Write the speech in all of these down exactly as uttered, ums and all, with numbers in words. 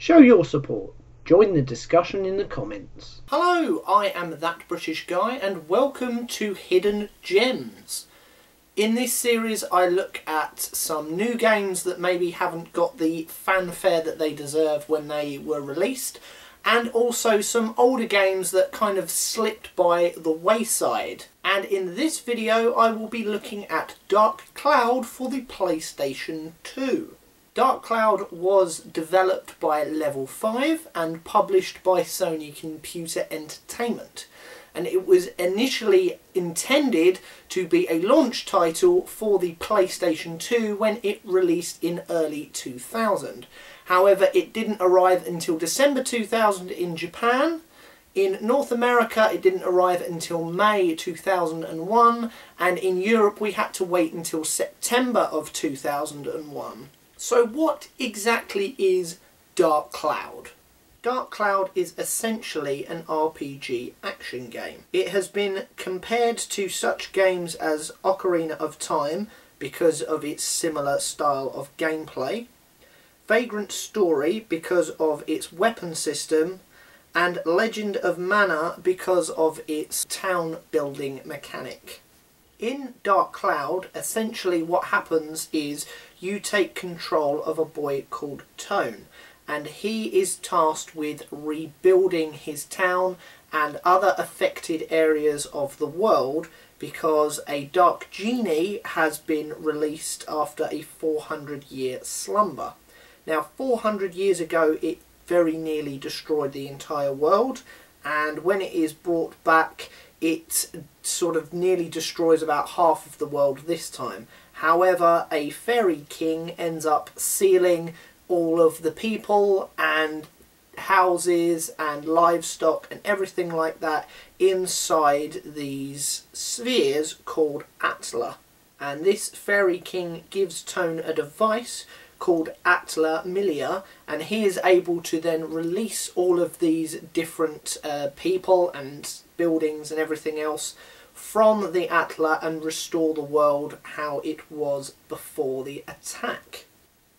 Show your support. Join the discussion in the comments. Hello, I am ThatBritishGuy and welcome to Hidden Gems. In this series I look at some new games that maybe haven't got the fanfare that they deserve when they were released, and also some older games that kind of slipped by the wayside. And in this video I will be looking at Dark Cloud for the PlayStation two. Dark Cloud was developed by Level five and published by Sony Computer Entertainment. And it was initially intended to be a launch title for the PlayStation two when it released in early two thousand. However, it didn't arrive until December two thousand in Japan. In North America it didn't arrive until May two thousand one, and in Europe we had to wait until September of two thousand one. So what exactly is Dark Cloud? Dark Cloud is essentially an R P G action game. It has been compared to such games as Ocarina of Time because of its similar style of gameplay, Vagrant Story because of its weapon system, and Legend of Mana because of its town building mechanic. In Dark Cloud, essentially what happens is you take control of a boy called Tone, and he is tasked with rebuilding his town and other affected areas of the world because a dark genie has been released after a four hundred year slumber. Now, four hundred years ago it very nearly destroyed the entire world, and when it is brought back it sort of nearly destroys about half of the world this time. However, a fairy king ends up sealing all of the people and houses and livestock and everything like that inside these spheres called Atla. And this fairy king gives Tone a device called Atla Milia, and he is able to then release all of these different uh, people and buildings and everything else from the Atla and restore the world how it was before the attack.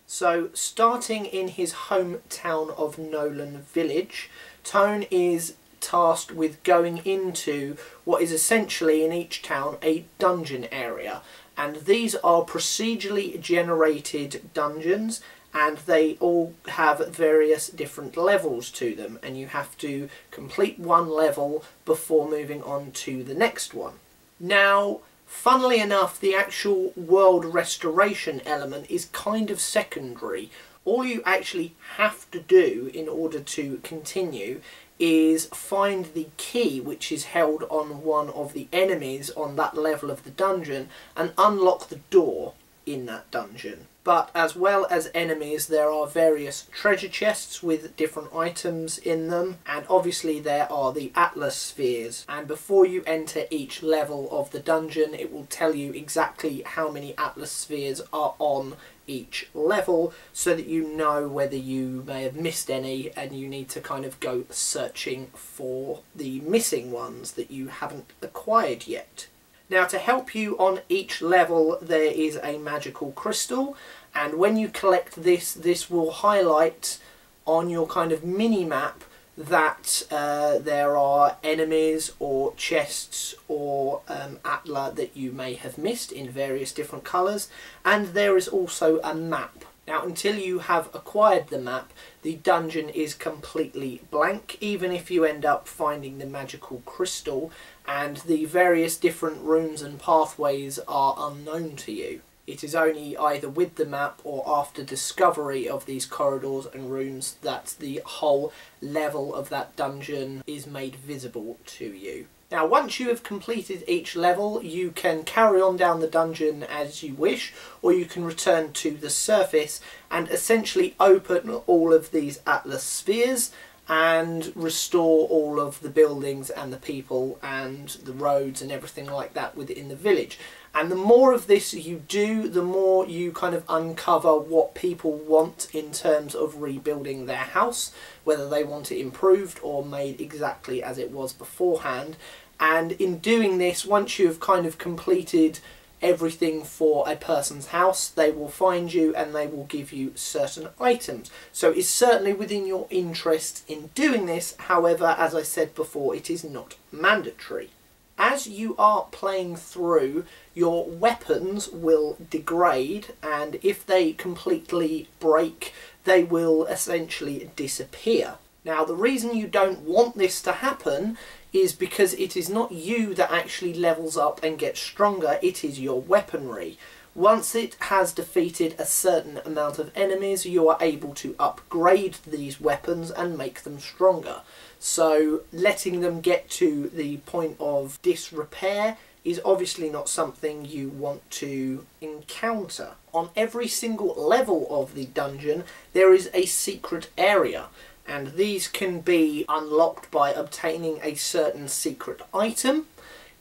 So, starting in his hometown of Nolan Village, Tone is tasked with going into what is essentially in each town a dungeon area. And these are procedurally generated dungeons, and they all have various different levels to them, and you have to complete one level before moving on to the next one. Now, funnily enough, the actual world restoration element is kind of secondary. All you actually have to do in order to continue is find the key which is held on one of the enemies on that level of the dungeon and unlock the door in that dungeon. But as well as enemies, there are various treasure chests with different items in them, and obviously there are the Atlas spheres, and before you enter each level of the dungeon it will tell you exactly how many Atlas spheres are on each level so that you know whether you may have missed any and you need to kind of go searching for the missing ones that you haven't acquired yet. Now, to help you on each level there is a magical crystal, and when you collect this, this will highlight on your kind of mini-map that uh, there are enemies or chests or um, Atla that you may have missed in various different colours, and there is also a map. Now, until you have acquired the map, the dungeon is completely blank, even if you end up finding the magical crystal, and the various different rooms and pathways are unknown to you. It is only either with the map or after discovery of these corridors and rooms that the whole level of that dungeon is made visible to you. Now, once you have completed each level, you can carry on down the dungeon as you wish, or you can return to the surface and essentially open all of these Atlas spheres and restore all of the buildings and the people and the roads and everything like that within the village. And the more of this you do, the more you kind of uncover what people want in terms of rebuilding their house, whether they want it improved or made exactly as it was beforehand. And in doing this, once you've kind of completed everything for a person's house, they will find you and they will give you certain items. So it's certainly within your interest in doing this, however, as I said before, it is not mandatory. As you are playing through, your weapons will degrade, and if they completely break, they will essentially disappear. Now, the reason you don't want this to happen is because it is not you that actually levels up and gets stronger, it is your weaponry. Once it has defeated a certain amount of enemies, you are able to upgrade these weapons and make them stronger. So letting them get to the point of disrepair is obviously not something you want to encounter. On every single level of the dungeon, there is a secret area. And these can be unlocked by obtaining a certain secret item.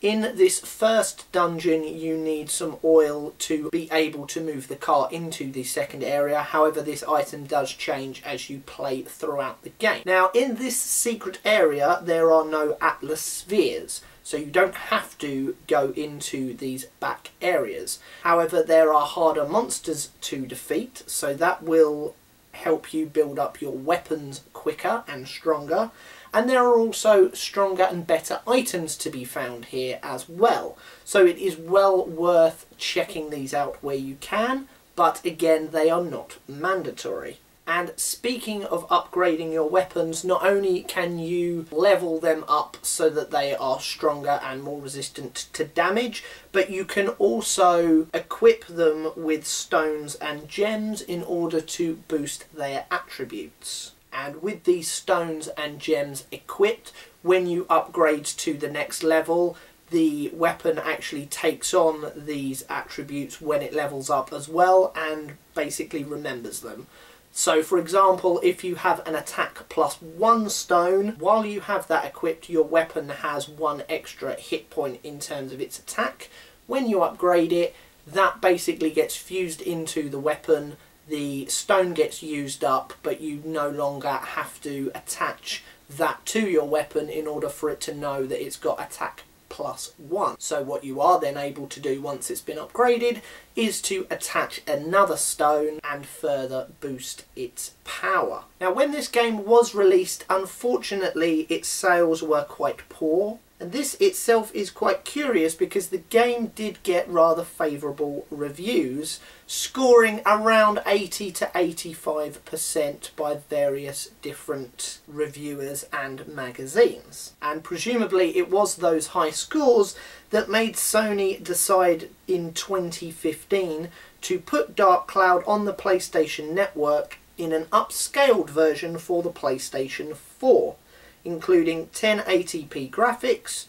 In this first dungeon, you need some oil to be able to move the car into the second area. However, this item does change as you play throughout the game. Now, in this secret area, there are no Atlas spheres, so you don't have to go into these back areas. However, there are harder monsters to defeat, so that will help you build up your weapons quicker and stronger, and there are also stronger and better items to be found here as well, so it is well worth checking these out where you can, but again they are not mandatory. And speaking of upgrading your weapons, not only can you level them up so that they are stronger and more resistant to damage, but you can also equip them with stones and gems in order to boost their attributes. And with these stones and gems equipped, when you upgrade to the next level, the weapon actually takes on these attributes when it levels up as well and basically remembers them. So, for example, if you have an attack plus one stone, while you have that equipped, your weapon has one extra hit point in terms of its attack. When you upgrade it, that basically gets fused into the weapon, the stone gets used up, but you no longer have to attach that to your weapon in order for it to know that it's got attack plus one. So what you are then able to do once it's been upgraded is to attach another stone and further boost its power. Now, when this game was released, unfortunately its sales were quite poor, and this itself is quite curious because the game did get rather favourable reviews, scoring around eighty to eighty-five percent by various different reviewers and magazines. And presumably it was those high scores that made Sony decide in twenty fifteen to put Dark Cloud on the PlayStation Network in an upscaled version for the PlayStation four. Including ten eighty p graphics,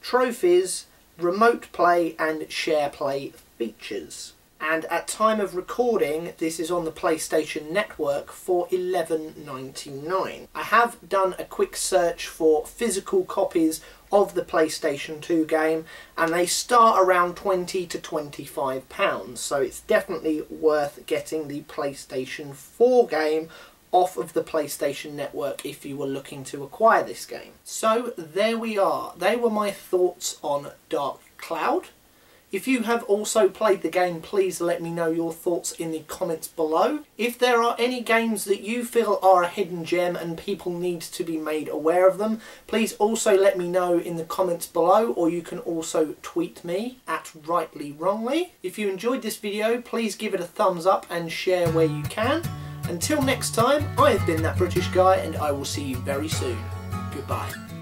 trophies, remote play and share play features. And at time of recording, this is on the PlayStation Network for eleven ninety-nine. I have done a quick search for physical copies of the PlayStation two game, and they start around twenty to twenty-five pounds, so it's definitely worth getting the PlayStation four game off of the PlayStation Network if you were looking to acquire this game. So there we are. They were my thoughts on Dark Cloud. If you have also played the game, please let me know your thoughts in the comments below. If there are any games that you feel are a hidden gem and people need to be made aware of them, please also let me know in the comments below, or you can also tweet me at RightlyWrongly. If you enjoyed this video, please give it a thumbs up and share where you can. Until next time, I have been ThatBritishGuy, and I will see you very soon. Goodbye.